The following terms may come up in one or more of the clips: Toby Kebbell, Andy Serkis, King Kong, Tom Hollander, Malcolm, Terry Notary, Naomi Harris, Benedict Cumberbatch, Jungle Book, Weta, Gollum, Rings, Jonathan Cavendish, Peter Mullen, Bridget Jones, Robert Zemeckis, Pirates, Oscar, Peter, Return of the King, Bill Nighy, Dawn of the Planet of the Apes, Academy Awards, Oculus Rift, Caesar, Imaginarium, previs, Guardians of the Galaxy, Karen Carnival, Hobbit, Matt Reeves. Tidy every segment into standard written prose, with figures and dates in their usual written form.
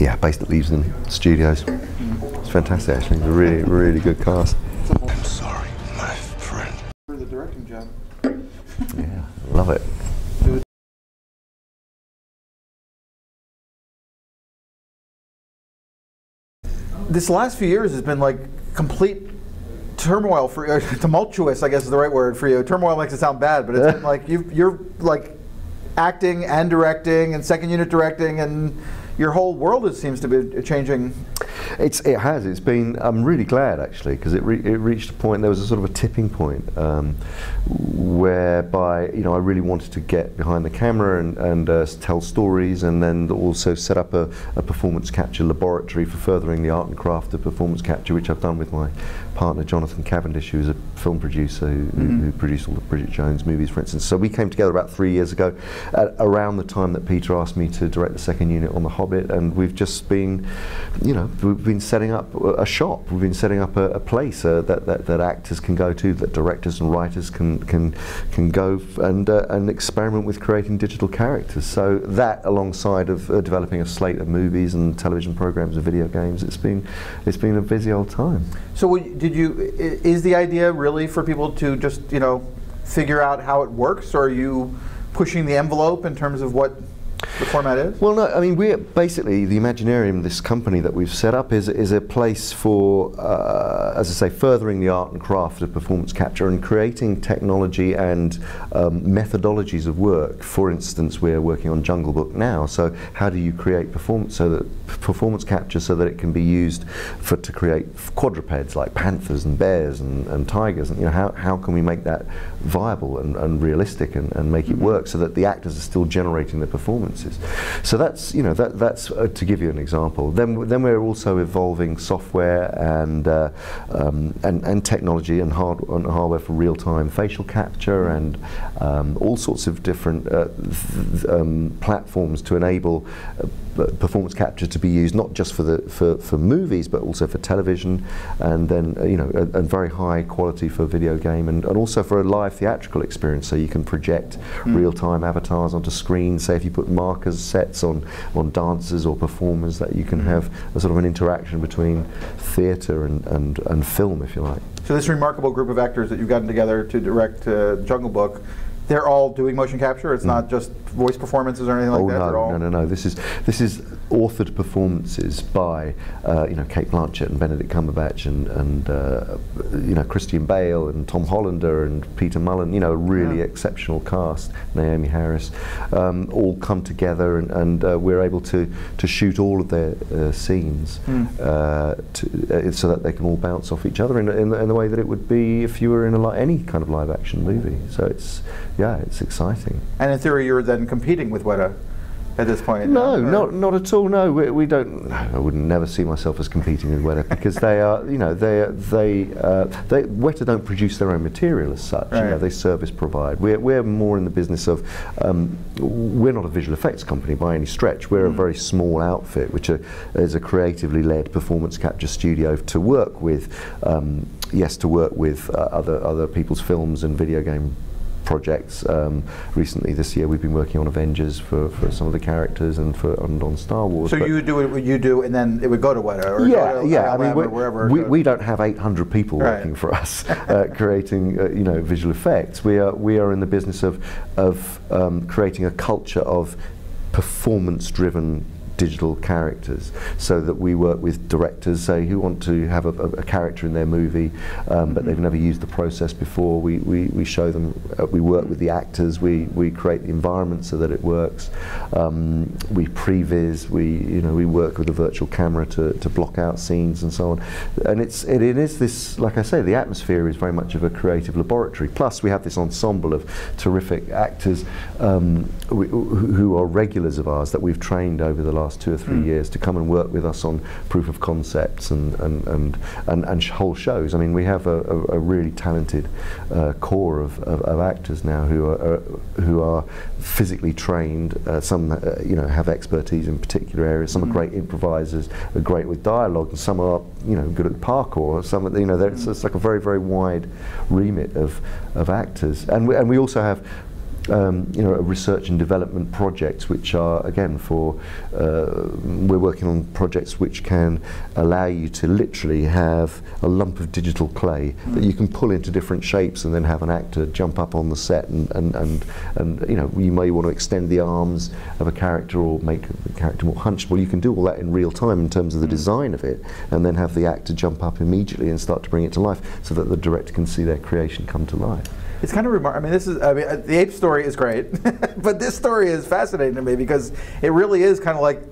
yeah, based at Leaves and Studios. It's fantastic, actually. It's a really, really good cast. I'm sorry, my friend. For the directing job. Yeah, love it. This last few years has been like complete turmoil for tumultuous, I guess is the right word for you. Turmoil makes it sound bad, but it's been like you're like acting and directing and second unit directing, and your whole world seems to be changing. It has been. I'm really glad actually, because it reached a point. There was a sort of a tipping point whereby I really wanted to get behind the camera and tell stories, and then also set up a performance capture laboratory for furthering the art and craft of performance capture, which I've done with my partner Jonathan Cavendish, who's a film producer who produced all the Bridget Jones movies, for instance. So we came together about 3 years ago, around the time that Peter asked me to direct the second unit on the Hobbit, and we've just been, we've been setting up a shop. We've been setting up a place that actors can go to, that directors and writers can go and experiment with creating digital characters. So that, alongside of developing a slate of movies and television programs and video games, it's been a busy old time. So is the idea really for people to just figure out how it works, or are you pushing the envelope in terms of what the format is? Well, no, I mean, we're basically, the Imaginarium, this company that we've set up, is a place for, as I say, furthering the art and craft of performance capture and creating technology and methodologies of work. For instance, we're working on Jungle Book now, so how do you create performance capture so that it can be used to create quadrupeds like panthers and bears and tigers, and how can we make that viable and realistic and make it work so that the actors are still generating the performance? So that's that's to give you an example. Then we're also evolving software and technology and hardware for real-time facial capture and all sorts of different platforms to enable performance capture to be used not just for movies but also for television, and then and very high quality for video game and also for a live theatrical experience. So you can project real-time avatars onto screen. Say if you put markers, sets on dancers or performers, that you can have a sort of an interaction between theatre and film, if you like. So this remarkable group of actors that you've gotten together to direct Jungle Book, they're all doing motion capture? It's not just voice performances or anything like that? They're all no. This is authored performances by Kate Blanchett and Benedict Cumberbatch and Christian Bale and Tom Hollander and Peter Mullen, a really exceptional cast, Naomi Harris, all come together and we're able to shoot all of their scenes so that they can all bounce off each other in the way that it would be if you were in any kind of live action movie. So it's exciting. And in theory, you're then competing with Weta at this point? No, not at all. No, we don't. I would never see myself as competing with Weta because they are, Weta don't produce their own material as such. Right. They service provide. We're more in the business of. We're not a visual effects company by any stretch. We're a very small outfit, which is a creatively led performance capture studio to work with. Other people's films and video game projects. Recently, this year, we've been working on Avengers for some of the characters and on Star Wars. So you do what you do, and then it would go to Weta, or wherever. We don't have 800 people working for us, creating visual effects. We are in the business of creating a culture of performance-driven digital characters, so that we work with directors, say, who want to have a character in their movie, but they've never used the process before. We show them, we work with the actors, we create the environment so that it works, we previs, we work with a virtual camera to block out scenes and so on. And it is this, like I say, the atmosphere is very much of a creative laboratory. Plus we have this ensemble of terrific actors who are regulars of ours that we've trained over the last 2 or 3 years to come and work with us on proof of concepts and whole shows. I mean, we have a really talented core of actors now who are physically trained. Some have expertise in particular areas. Some are great improvisers, are great with dialogue, and some are good at parkour. Some it's like a very, very wide remit of actors. And we also have you know, research and development projects, which are again for we're working on projects which can allow you to literally have a lump of digital clay that you can pull into different shapes and then have an actor jump up on the set and you know, you may want to extend the arms of a character or make the character more hunched. Well, you can do all that in real time in terms of the design of it, and then have the actor jump up immediately and start to bring it to life so that the director can see their creation come to life. It's kind of remarkable. I mean, this is, I mean, the ape story is great, but this story is fascinating to me because it really is kind of like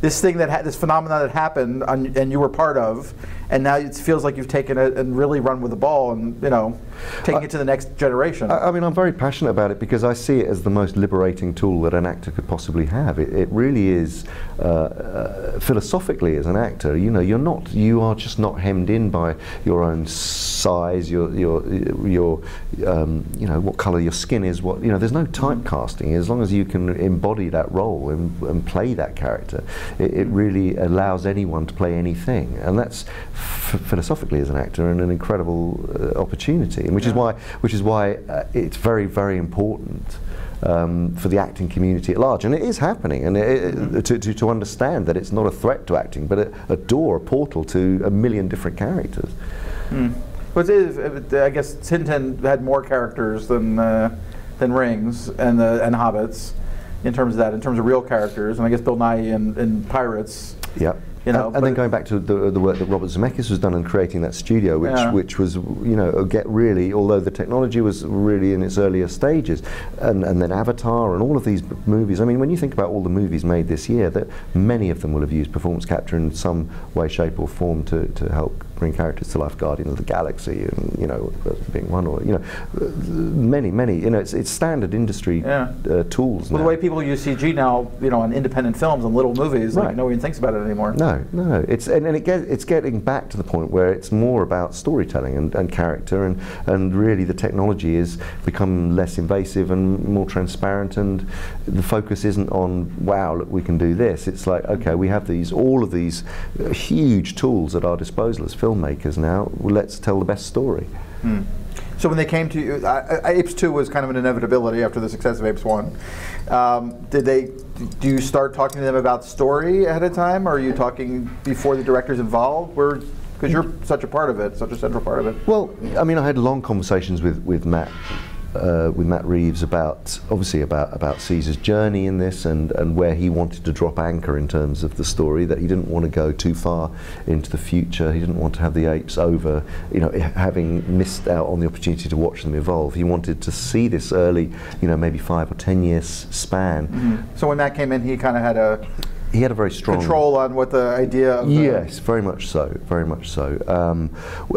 this thing that this phenomenon that happened and you were part of, and now it feels like you've taken it and really run with the ball and, you know, taking it to the next generation. I mean, I'm very passionate about it because I see it as the most liberating tool that an actor could possibly have. It really is, philosophically, as an actor, you know, you are just not hemmed in by your own size, your you know, what color your skin is, what, you know, there's no typecasting. As long as you can embody that role and play that character, it really allows anyone to play anything, and that's philosophically, as an actor, an incredible opportunity, and which is why it's very, very important for the acting community at large, and it is happening, and to understand that it's not a threat to acting, but a door, a portal to a million different characters. Well, I guess Tintin had more characters than Rings and Hobbits. In terms of that, in terms of real characters, and I guess Bill Nighy and Pirates. Yeah. You know, and then going back to the work that Robert Zemeckis has done in creating that studio, which was, you know, although the technology was really in its earlier stages, and then Avatar and all of these movies. I mean, when you think about all the movies made this year, that many of them will have used performance capture in some way, shape, or form to help bring characters to life. Guardians of the Galaxy, and, you know, being one, or, you know, many. You know, it's standard industry tools. Well, now, the way people use CG now, you know, on independent films and little movies, like no one thinks about it anymore. No. No, it's it's getting back to the point where it's more about storytelling and character, and really the technology has become less invasive and more transparent, and the focus isn't on, wow, look, we can do this. It's like, okay, we have all of these huge tools at our disposal as filmmakers now. Well, let's tell the best story. So when they came to you, Apes 2 was kind of an inevitability after the success of Apes 1. Do you start talking to them about story ahead of time, or are you talking before the director's involved? Because you're such a part of it, such a central part of it. Well, I mean, I had long conversations with Matt Reeves about Caesar's journey in this, and where he wanted to drop anchor in terms of the story, that he didn't want to go too far into the future. He didn't want to have the apes over, you know, having missed out on the opportunity to watch them evolve. He wanted to see this early, you know, maybe 5 or 10 years span. So when Matt came in, he kind of had a very strong control on what the idea of yes, very much so.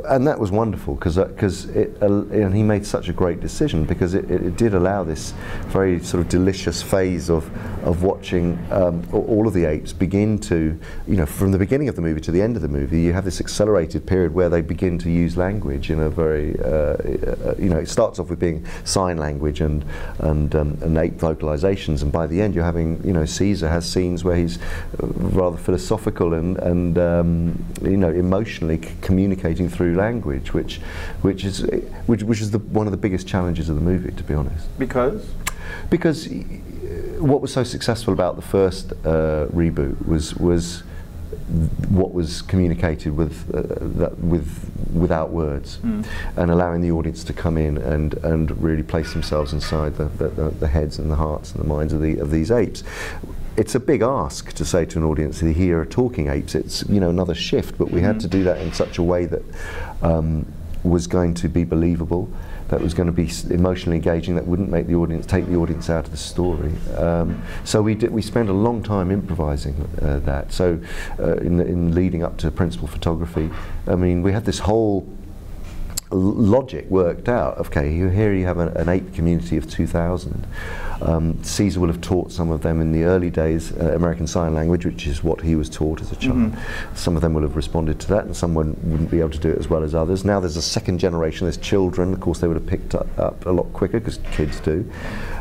And that was wonderful, because he made such a great decision, because it did allow this very sort of delicious phase of watching all of the apes begin to, you know, from the beginning of the movie to the end of the movie, you have this accelerated period where they begin to use language in a very, you know, it starts off with being sign language and ape vocalizations, and by the end you're having, you know, Caesar has scenes where he's rather philosophical and you know, emotionally communicating through language, which is one of the biggest challenges of the movie, to be honest. Because what was so successful about the first reboot was what was communicated without words, and allowing the audience to come in and really place themselves inside the heads and the hearts and the minds of these apes. It's a big ask to say to an audience, here are talking apes. It's, you know, another shift, but we had to do that in such a way that was going to be believable, that was going to be emotionally engaging, that wouldn't make the audience out of the story. So we spent a long time improvising that. So in leading up to principal photography, I mean, we had this whole logic worked out. Okay, here you have an ape community of 2,000. Caesar will have taught some of them in the early days American Sign Language, which is what he was taught as a child. Some of them will have responded to that, and someone wouldn't be able to do it as well as others. Now there's a second generation, there's children. Of course, they would have picked up a lot quicker, because kids do.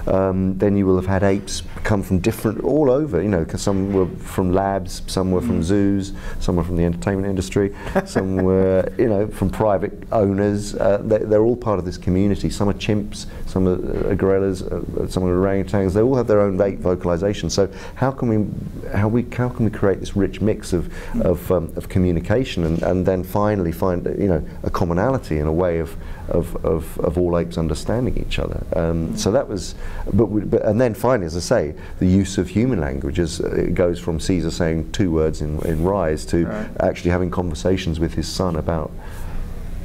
Then you will have had apes come from different, all over, you know, because some were from labs, some were from zoos, some were from the entertainment industry, some were, you know, from private owners. They're all part of this community. Some are chimps, some are gorillas, some are orangutans. They all have their own vocalization. So how can we create this rich mix of communication and then finally find, you know, a commonality in a way of all apes understanding each other. So that was, and then finally, as I say, the use of human languages. It goes from Caesar saying two words in Rise to actually having conversations with his son about,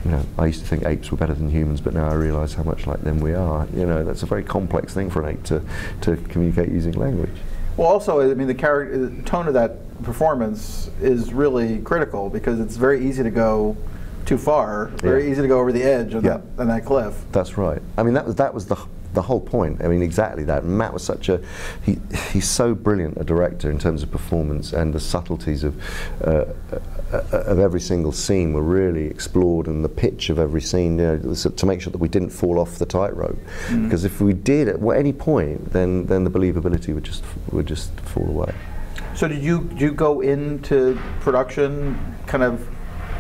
you know, I used to think apes were better than humans, but now I realise how much like them we are. You know, that's a very complex thing for an ape to communicate using language. Well, also, I mean, the tone of that performance is really critical because it's very easy to go too far, very easy to go over the edge on, on that cliff. That's right. I mean, that was the whole point. I mean, exactly that. Matt was such a, he's so brilliant a director in terms of performance, and the subtleties of every single scene were really explored, and the pitch of every scene, you know, to make sure that we didn't fall off the tightrope. Because if we did at any point, then the believability would just fall away. So did you go into production kind of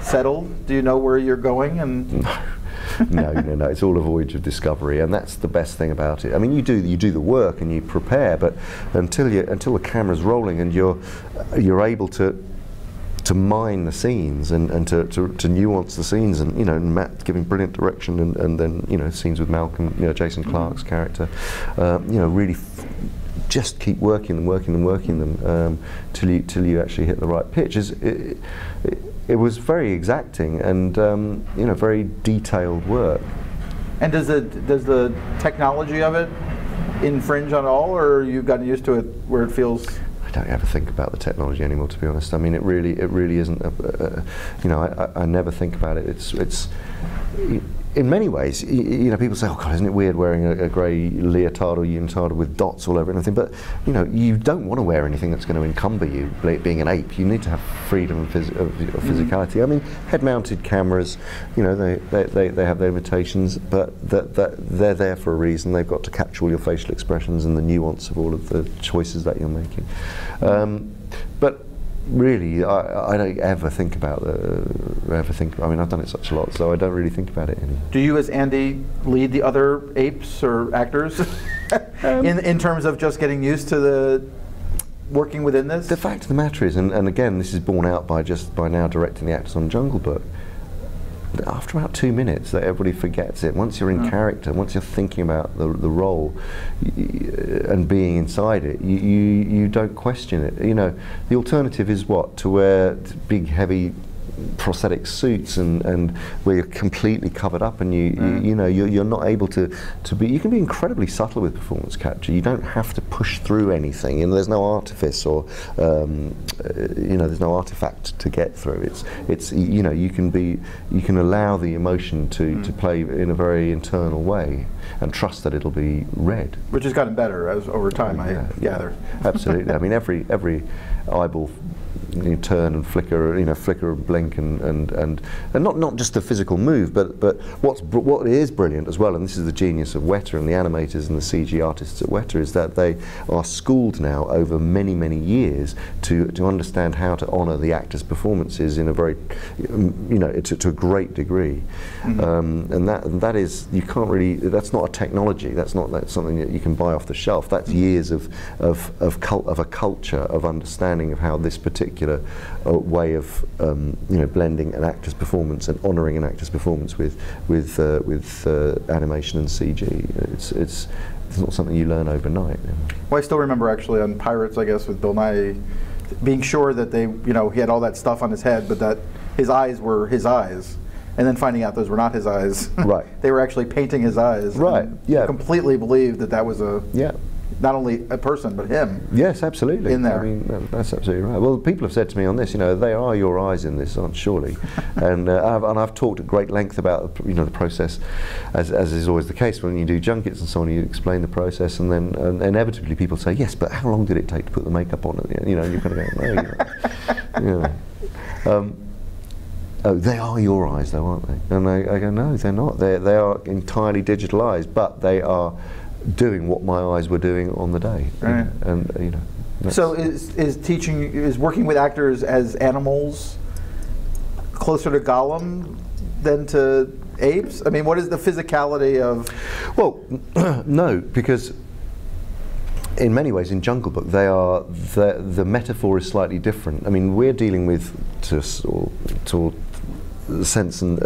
settled? Do you know where you're going? And no. It's all a voyage of discovery, and that's the best thing about it. I mean, you do the work and you prepare, but until the camera's rolling and you're able to mine the scenes and to nuance the scenes, and, you know, Matt giving brilliant direction, and then, you know, scenes with Malcolm, you know, Jason Clarke's character, you know, really. Just keep working them till you actually hit the right pitch. It was very exacting and you know, very detailed work. And does the technology of it infringe on all, or you've gotten used to it where it feels? I don't ever think about the technology anymore, to be honest. I mean, it really isn't. You know, I never think about it. It's in many ways, you know, people say, "Oh God, isn't it weird wearing a grey leotard or unitard with dots all over everything?" But, you know, you don't want to wear anything that's going to encumber you. Being an ape, you need to have freedom of physicality. I mean, head-mounted cameras, you know, they have their limitations, but they're there for a reason. They've got to capture all your facial expressions and the nuance of all of the choices that you're making. But really, I don't ever think about I mean, I've done it such a lot, so I don't really think about it anymore. Do you, as Andy, lead the other apes or actors in terms of just getting used to working within this? The fact of the matter is, and again, this is borne out by now directing the actors on Jungle Book. After about 2 minutes, that everybody forgets it. Once you're in character, once you're thinking about the role and being inside it, you don't question it. You know, the alternative is what? To wear big, heavy prosthetic suits and where you're completely covered up and you know, you're not able to be. You can be incredibly subtle with performance capture. You don't have to push through anything, and there's no artifice or you know, there's no artifact to get through. It's you know, you can allow the emotion to play in a very internal way and trust that it'll be read. Which has gotten better as over time, I gather. Absolutely. I mean, every eyeball, you turn and flicker, you know, flicker and blink, and not just the physical move, but what is brilliant as well, and this is the genius of Weta and the animators and the CG artists at Weta, is that they are schooled now over many years to understand how to honour the actors' performances in a very, you know, to a great degree, and that is, you can't really, that's not a technology, that's something that you can buy off the shelf. That's years of a culture of understanding of how this particular way of you know, blending an actor's performance and honouring an actor's performance with animation and CG. It's not something you learn overnight. You know. Well, I still remember actually on Pirates, I guess, with Bill Nighy, being sure that they, you know, he had all that stuff on his head, but that his eyes were his eyes, and then finding out those were not his eyes. Right. They were actually painting his eyes. Right. Yeah. Completely believed that was a. Yeah. Not only a person, but him. Yes, absolutely. In there. I mean, that's absolutely right. Well, people have said to me on this, you know, they are your eyes in this, aren't surely? and I've talked at great length about, you know, the process, as is always the case when you do junkets and so on. You explain the process, and then inevitably people say, yes, but how long did it take to put the makeup on? You know, you're kind of going, no. You know. Oh, they are your eyes, though, aren't they? And I go, no, they're not. They are entirely digital eyes, but they are. doing what my eyes were doing on the day. Right. And you know. So is working with actors as animals closer to Gollum than to apes? I mean, what is the physicality of? Well, no, because in many ways, in Jungle Book, they are the metaphor is slightly different. I mean, we're dealing with to sense and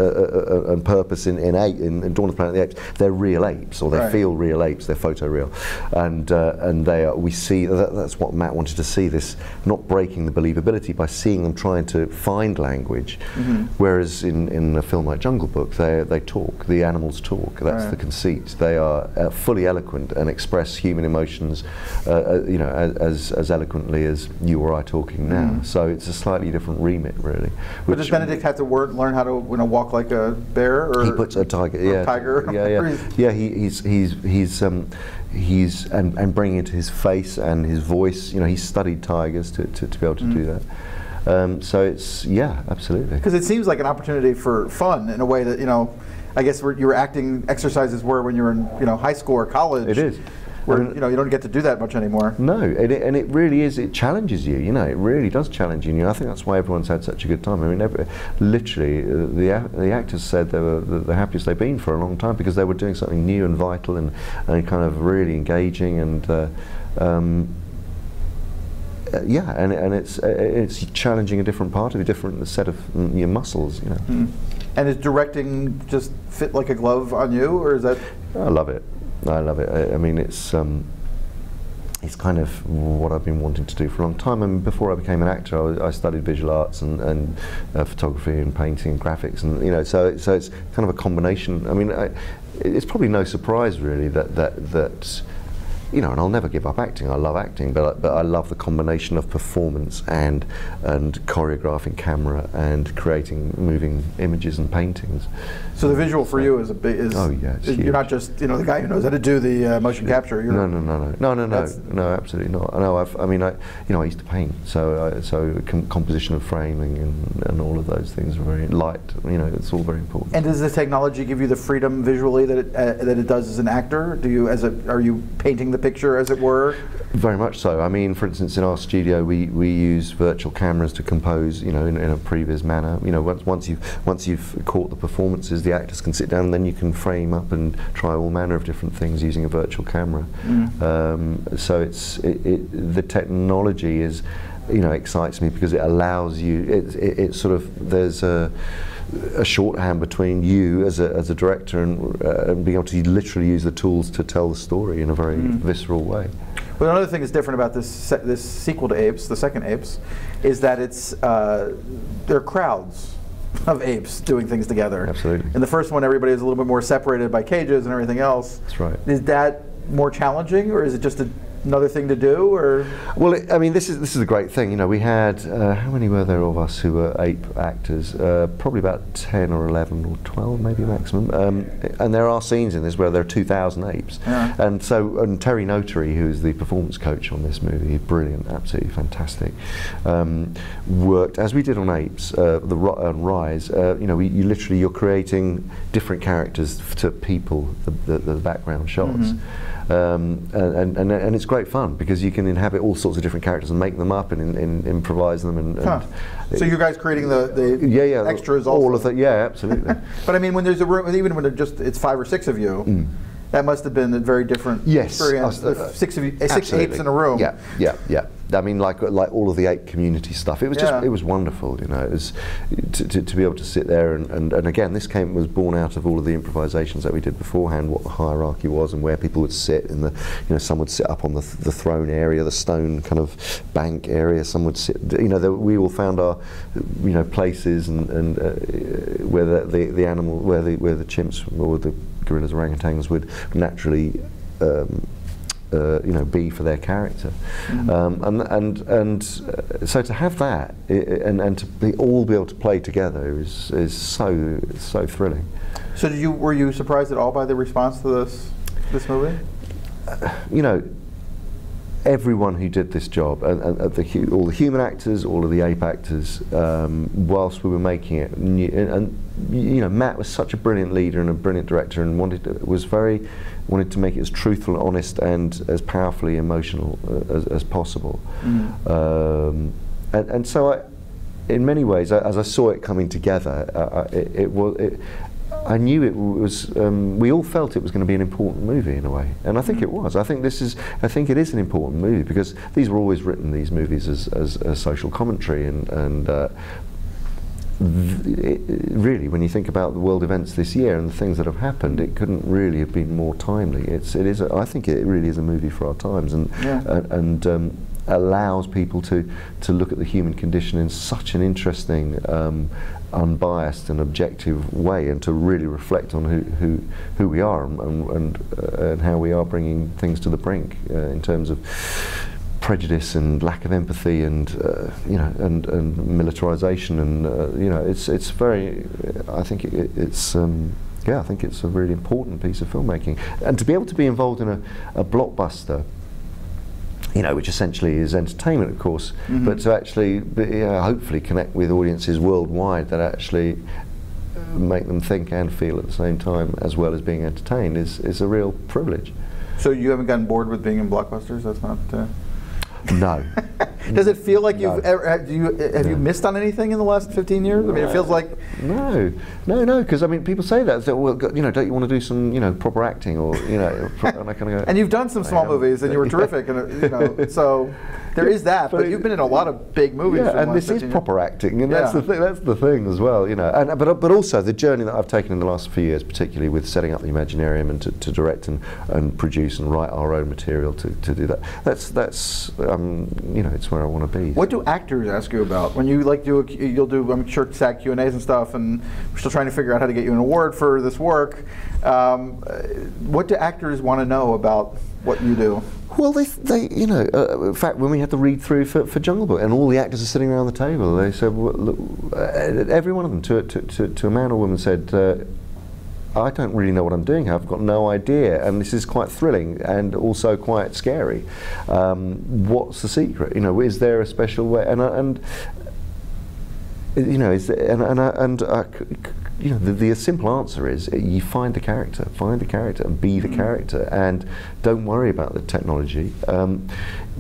purpose in Dawn of the Planet of the Apes. They're real apes, or they right. feel real apes. They're photoreal, and they are, we see that's what Matt wanted to see. This not breaking the believability by seeing them trying to find language, mm-hmm. whereas in a film like Jungle Book, they talk. The animals talk. That's right. the conceit. They are fully eloquent and express human emotions, you know, as eloquently as you or I talking now. Mm-hmm. So it's a slightly different remit, really. But does Benedict have to learn how to walk like a bear, or he puts a tiger, yeah, tiger, yeah, yeah, yeah. He's and bringing it to his face and his voice. You know, he studied tigers to be able to mm. do that. So it's yeah, absolutely. Because it seems like an opportunity for fun in a way that, you know, I guess where your acting exercises were when you were in, you know, high school or college. It is. Where, you know, you don't get to do that much anymore. No, and it really is. It challenges you. You know, it really does challenge you. And I think that's why everyone's had such a good time. I mean, literally, the actors said they were the happiest they've been for a long time because they were doing something new and vital and kind of really engaging and yeah, and it's challenging a different part of a different set of your muscles. You know. Mm. And is directing just fit like a glove on you, or is that? I love it. I love it. I mean, it's kind of what I've been wanting to do for a long time. And before I became an actor, I studied visual arts and photography and painting and graphics, and you know, so it's kind of a combination. I mean, it's probably no surprise really that you know, and I'll never give up acting. I love acting, but I love the combination of performance and choreographing camera and creating moving images and paintings. So the visual for you is a big is. Oh yeah, it's huge. You're not just, you know, the guy who knows how to do the motion capture. You're no, absolutely not. No, I mean, you know, I used to paint, so composition of framing and all of those things are very light. You know, it's all very important. And does the technology give you the freedom visually that it does as an actor? Do you are you painting the picture, as it were? Very much so. I mean, for instance, in our studio, we use virtual cameras to compose, you know, in a previous manner. You know, once you've caught the performances, the actors can sit down, and then you can frame up and try all manner of different things using a virtual camera. Mm. So the technology is, you know, excites me because it allows you. It sort of, there's a shorthand between you as a director and being able to literally use the tools to tell the story in a very visceral way. Well, another thing that's different about this sequel to Apes, the second Apes, is that it's there are crowds of apes doing things together. Absolutely. In the first one, everybody was a little bit more separated by cages and everything else. That's right. Is that more challenging, or is it just another thing to do, or? Well, I mean, this is a great thing. You know, we had how many were there of us who were ape actors? Probably about 10 or 11 or 12, maybe maximum. And there are scenes in this where there are 2,000 apes. Yeah. And Terry Notary, who is the performance coach on this movie, brilliant, absolutely fantastic, worked as we did on Apes, Rise. You know, you're creating different characters to people the background shots. Mm-hmm. And it's great fun because you can inhabit all sorts of different characters and make them up and improvise them. So you guys creating the extras also? All of that, yeah, absolutely. But I mean, when there's a room, even when it's 5 or 6 of you, mm. that must have been a very different experience. Six of you, 6 apes in a room. Yeah, yeah, yeah. I mean, like all of the ape community stuff. It was just, it was wonderful, you know. It was to be able to sit there and again, this was born out of all of the improvisations that we did beforehand. What the hierarchy was and where people would sit. In the, you know, some would sit up on the throne area, the stone kind of bank area. Some would sit. You know, we all found our, you know, places and where the animal, where the chimps or the gorillas, orangutans would naturally. You know, be for their character, mm-hmm. So to have that and to all be able to play together is so thrilling. So, were you surprised at all by the response to this movie? You know, everyone who did this job, and all the human actors, all of the ape actors, whilst we were making it, and you know, Matt was such a brilliant leader and a brilliant director, and wanted to make it as truthful and honest and as powerfully emotional as possible. Mm. And so in many ways, as I saw it coming together, I knew it was. We all felt it was going to be an important movie in a way, and I think it was. I think it is an important movie, because these were always written, these movies, as social commentary, and really, when you think about the world events this year and the things that have happened, it couldn't really have been more timely. I think it really is a movie for our times, and yeah. Allows people to look at the human condition in such an interesting, unbiased and objective way, and to really reflect on who we are and how we are bringing things to the brink in terms of prejudice and lack of empathy and militarization, and you know, it's very, I think it's yeah, I think it's a really important piece of filmmaking, and to be able to be involved in a blockbuster, you know, which essentially is entertainment, of course, mm-hmm. but to actually hopefully connect with audiences worldwide that actually make them think and feel at the same time, as well as being entertained, is a real privilege. So you haven't gotten bored with being in blockbusters? That's not... No. Does it feel like you've ever, have you missed on anything in the last 15 years? No. I mean, it feels like... No, because I mean, people say that, well, you know, don't you want to do some, you know, proper acting, or, you know, and I kind of go... And you've done some small movies, and you were terrific, and, you know, so there is that, but you've been in a lot of big movies. Yeah, and this is proper acting, and that's the thing as well, you know, but also the journey that I've taken in the last few years, particularly with setting up the Imaginarium, and to direct and produce and write our own material to do that, you know, it's where I want to be. What do actors ask you about when you you'll do short stack Q&As and stuff, and we're still trying to figure out how to get you an award for this work. What do actors want to know about what you do? Well, they you know, in fact, when we had the read through for Jungle Book, and all the actors are sitting around the table, they said, well, look, every one of them to a man or woman said, I don't really know what I'm doing here, I've got no idea, and this is quite thrilling and also quite scary. What's the secret? You know, is there a special way? The simple answer is you find the character, and be the character, and don't worry about the technology.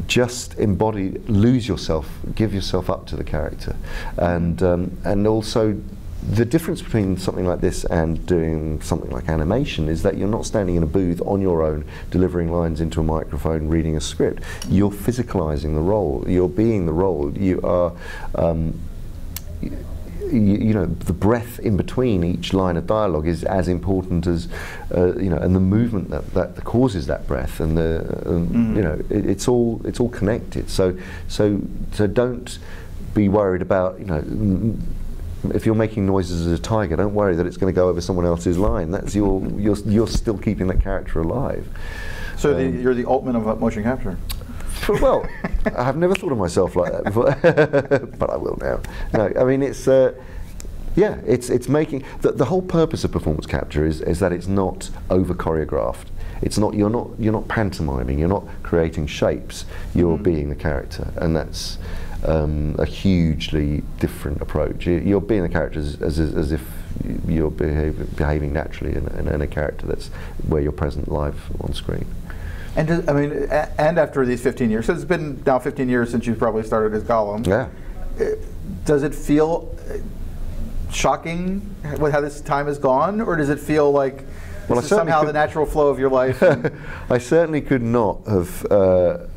Just embody, lose yourself, give yourself up to the character, and also. The difference between something like this and doing something like animation is that you're not standing in a booth on your own, delivering lines into a microphone, reading a script. You're physicalizing the role. You're being the role. You are, you know, the breath in between each line of dialogue is as important as, you know, and the movement that causes that breath, and you know, it's all connected. So don't be worried about, you know. If you're making noises as a tiger, don't worry that it's going to go over someone else's line. That's you're still keeping that character alive. So you're the Altman of motion capture. Well, I have never thought of myself like that before, but I will now. No, I mean it's yeah, it's making the whole purpose of performance capture is that it's not over choreographed. It's not you're not pantomiming. You're not creating shapes. You're being the character, and that's. A hugely different approach. You're being the character as if you're behaving naturally in a character that's where you're present live on screen. And I mean, and after these 15 years, so it's been now 15 years since you probably started as Gollum. Yeah. Does it feel shocking with how this time has gone, or does it feel like this is somehow the natural flow of your life? I certainly could not have.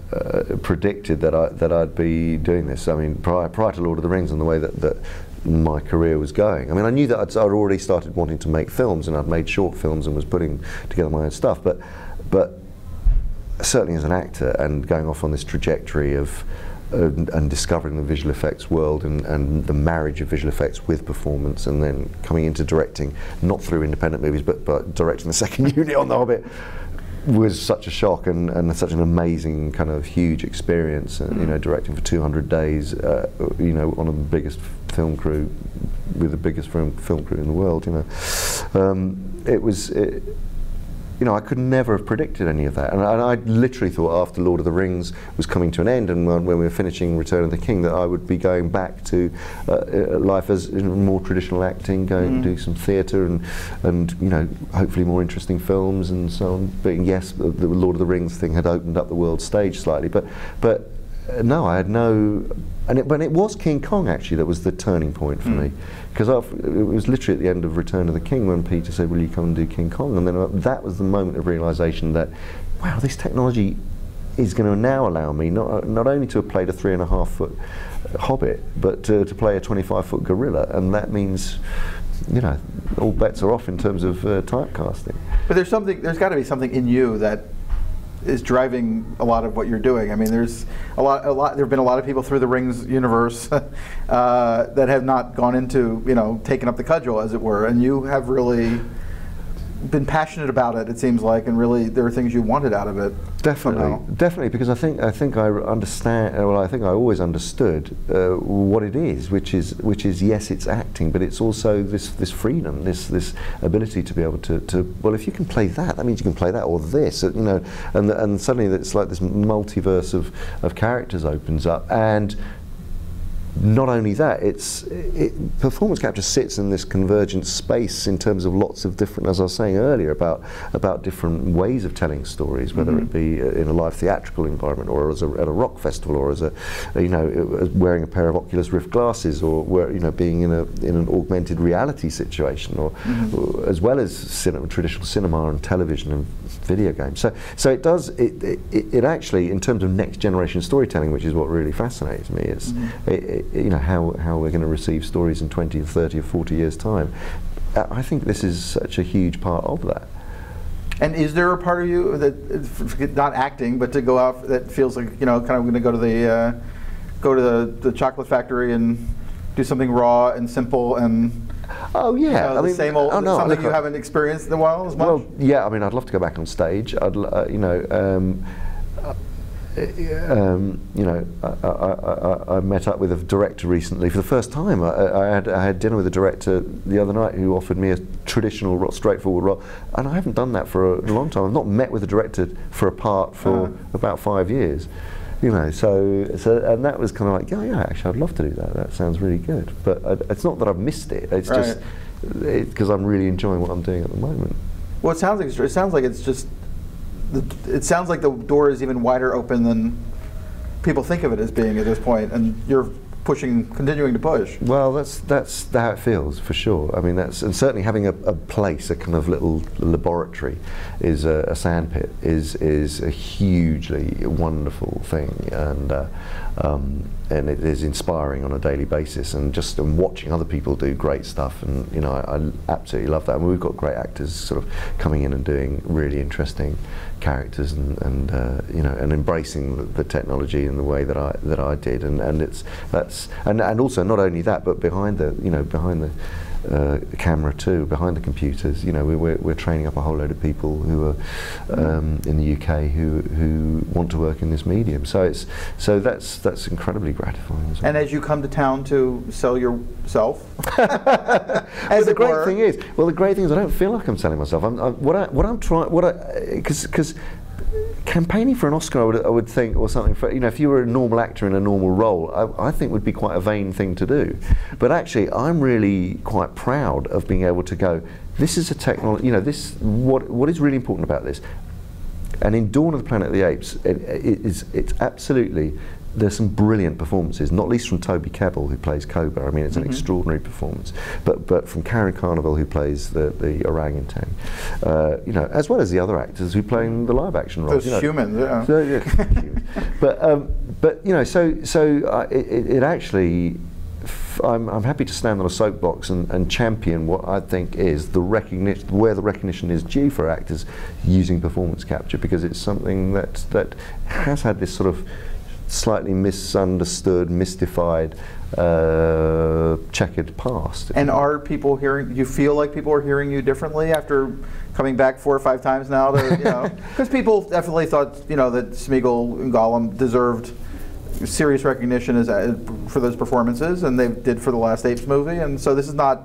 Predicted that I'd be doing this. I mean, prior to Lord of the Rings and the way that my career was going. I mean, I knew that I'd already started wanting to make films, and I'd made short films and was putting together my own stuff. But certainly as an actor and going off on this trajectory of and discovering the visual effects world and the marriage of visual effects with performance, and then coming into directing, not through independent movies, but directing the second unit on The Hobbit. Was such a shock and such an amazing kind of huge experience, and you know, directing for 200 days, you know, on the biggest film crew, with the biggest film crew in the world, you know, it was you know, I could never have predicted any of that. And I literally thought after Lord of the Rings was coming to an end, and when we were finishing Return of the King, that I would be going back to life as more traditional acting, going and do some theatre and, you know, hopefully more interesting films and so on. But yes, the Lord of the Rings thing had opened up the world stage slightly. But no, I had no... But it was King Kong, actually, that was the turning point for me. Because it was literally at the end of Return of the King when Peter said, will you come and do King Kong? And then that was the moment of realisation that, wow, this technology is going to now allow me not only to have played a 3.5-foot hobbit, but to play a 25-foot gorilla. And that means, you know, all bets are off in terms of typecasting. But there's got to be something in you that is driving a lot of what you're doing. I mean, there's there have been a lot of people through the Rings universe that have not gone into, you know, taking up the cudgel, as it were, and you have really been passionate about it, it seems like, and really there are things you wanted out of it. Definitely, definitely, because I think I understand. Well, I think I always understood what it is, which is yes, it's acting, but it's also this freedom, this ability to be able to well, if you can play that, that means you can play that or this, you know, and suddenly it's like this multiverse of characters opens up. And not only that, performance capture sits in this convergent space in terms of lots of different, as I was saying earlier, about different ways of telling stories, whether it be in a live theatrical environment, or as at a rock festival, or as you know, wearing a pair of Oculus Rift glasses, or you know, being in an augmented reality situation, or, as well as traditional cinema and television and video games. So it does it actually, in terms of next generation storytelling, which is what really fascinates me, is you know, how we're going to receive stories in 20 or 30 or 40 years time. I think this is such a huge part of that. And is there a part of you that, not acting, but to go out, that feels like, you know, kind of going to go to the chocolate factory and do something raw and simple and... Oh yeah, you know, I mean, same old, something you haven't experienced in a while as much? Well, yeah, I mean, I'd love to go back on stage. You know, I met up with a director recently for the first time. I had dinner with a director the other night who offered me a traditional, straightforward role, and I haven't done that for a long time. I've not met with a director for a part for about 5 years, you know. So and that was kind of like, yeah, actually, I'd love to do that. That sounds really good. But it's not that I've missed it. It's just because I'm really enjoying what I'm doing at the moment. Well, it sounds like it's just. It sounds like the door is even wider open than people think of it as being at this point, and you're continuing to push. Well, that's how it feels, for sure. I mean, and certainly having a place, a kind of little laboratory, is a sandpit, is a hugely wonderful thing, and it is inspiring on a daily basis. And just watching other people do great stuff, and you know, I absolutely love that. I mean, we've got great actors sort of coming in and doing really interesting characters, and you know, and embracing the technology in the way that I did, and it's that's. And also not only that, but behind the camera too, behind the computers. You know, we're training up a whole load of people who are in the UK who want to work in this medium. So that's incredibly gratifying as well. And as you come to town to sell yourself, the great thing is I don't feel like I'm selling myself. Because campaigning for an Oscar, I would think, or something, for, you know, if you were a normal actor in a normal role, I think would be quite a vain thing to do. But actually, I'm really quite proud of being able to go, this is a technology, you know, what is really important about this. And in Dawn of the Planet of the Apes, it's absolutely, there's some brilliant performances, not least from Toby Kebbell, who plays Cobra. I mean, it's an extraordinary performance. But from Karen Carnival, who plays the orangutan, you know, as well as the other actors who play in the live action roles. Those humans, yeah. So, yeah. But you know, it actually. I'm happy to stand on a soapbox and champion what I think is the recognition, where the recognition is due for actors using performance capture, because it's something that has had this sort of slightly misunderstood, mystified, checkered past. And are people hearing, you feel like people are hearing you differently after coming back 4 or 5 times now? Because you know, people definitely thought, you know, that Smeagol and Gollum deserved serious recognition for those performances, and they did for the last Apes movie, and so this is not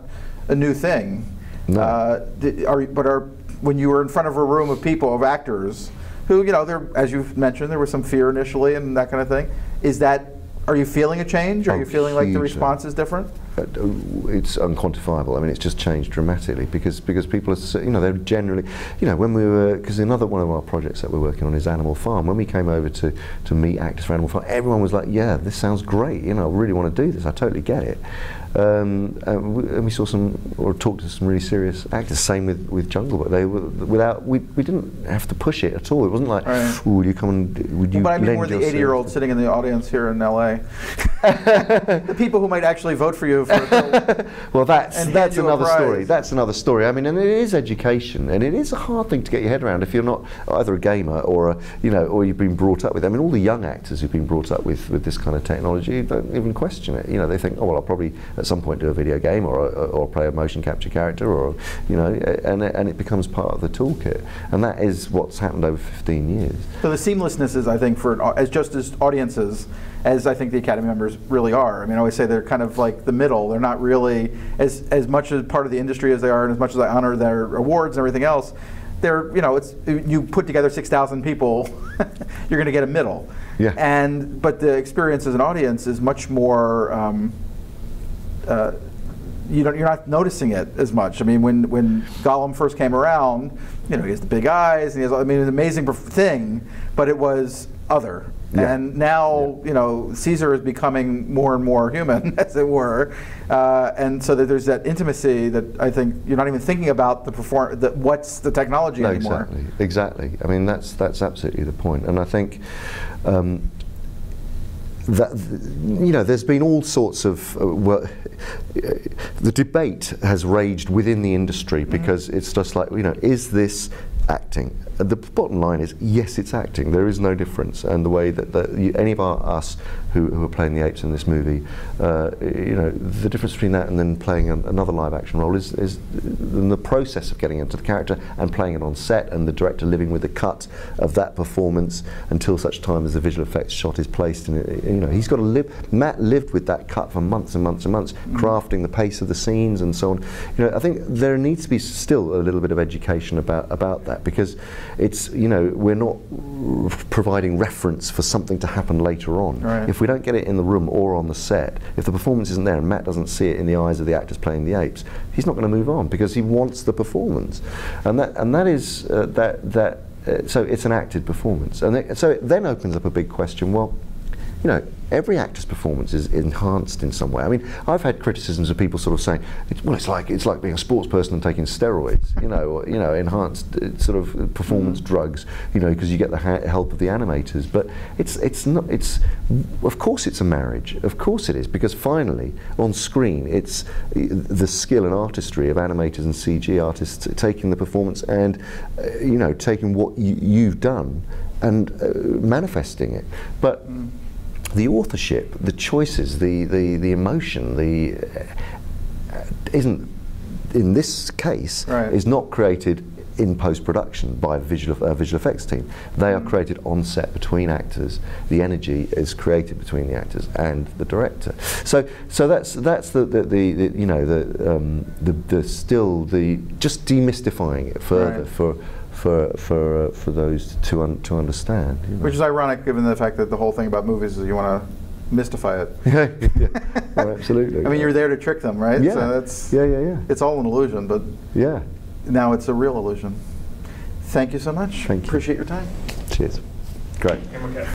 a new thing. No. But are when you were in front of a room of people, of actors, who, you know, there, as you've mentioned, there was some fear initially and that kind of thing. Is that, are you feeling a change? Are you feeling like the response is different? It's unquantifiable. I mean, it's just changed dramatically because people are, you know, they're generally, you know, when we were, because another one of our projects that we're working on is Animal Farm. When we came over to meet actors for Animal Farm, everyone was like, yeah, this sounds great. You know, I really want to do this. I totally get it. And we saw some, or talked to some really serious actors. Same with Jungle Book. They were without, we didn't have to push it at all. It wasn't like, right. Ooh, you come and would you? Well, but I mean, we're the 80-year-old sitting in the audience here in LA. The people who might actually vote for you. Well, that's another story. That's another story. I mean, and it is education, and it is a hard thing to get your head around if you're not either a gamer or a, you know, or you've been brought up with. I mean, all the young actors who've been brought up with this kind of technology don't even question it. You know, they think, oh well, I'll probably at some point do a video game or play a motion capture character, or you know, and it becomes part of the toolkit, and that is what's happened over 15 years. So the seamlessness is, I think, for as just as audiences as I think the Academy members really are. I mean, I always say they're kind of like the middle. They're not really as much a part of the industry as they are, and as much as I honor their awards and everything else, they're, you know, it's, you put together 6,000 people, you're going to get a middle. Yeah. And but the experience as an audience is much more. You're not noticing it as much. I mean, when Gollum first came around, you know, he has the big eyes, and he has, I mean, an amazing thing, but it was other. Yeah. And now, yeah, you know, Caesar is becoming more and more human, as it were, and so that there's that intimacy that I think you're not even thinking about the what's the technology anymore. Exactly, exactly. I mean, that's absolutely the point, and I think. That, you know, there's been all sorts of the debate has raged within the industry because it's just like, you know, is this acting? The bottom line is yes, it's acting. There is no difference, and the way that any of us who are playing the apes in this movie, you know, the difference between that and then playing another live action role is in the process of getting into the character and playing it on set, and the director living with the cut of that performance until such time as the visual effects shot is placed. And you know, he's got to live. Matt lived with that cut for months and months and months, crafting the pace of the scenes and so on. You know, I think there needs to be still a little bit of education about that, because it's, you know, we're not providing reference for something to happen later on. Right. If we don't get it in the room or on the set, if the performance isn't there and Matt doesn't see it in the eyes of the actors playing the apes, he's not going to move on because he wants the performance, and that is so it's an acted performance, and so it then opens up a big question. Well, you know, every actor's performance is enhanced in some way. I mean, I've had criticisms of people sort of saying, "Well, it's like being a sports person and taking steroids, you know, or, you know, enhanced sort of performance drugs, you know, because you get the help of the animators." But it's not. It's, of course, it's a marriage. Of course, it is, because finally on screen, it's the skill and artistry of animators and CG artists taking the performance and you know, taking what you've done and manifesting it. But the authorship, the choices, the emotion, isn't, in this case, right, is not created in post-production by a visual effects team. They are created on set between actors. The energy is created between the actors and the director. So that's the you know, the still the just demystifying it further, right, for those to understand, you know. Which is ironic, given the fact that the whole thing about movies is you want to mystify it. Yeah, well, absolutely. I mean, you're there to trick them, right? Yeah. So that's, yeah. It's all an illusion, but yeah, now it's a real illusion. Thank you so much. Thank you. Appreciate your time. Cheers. Great.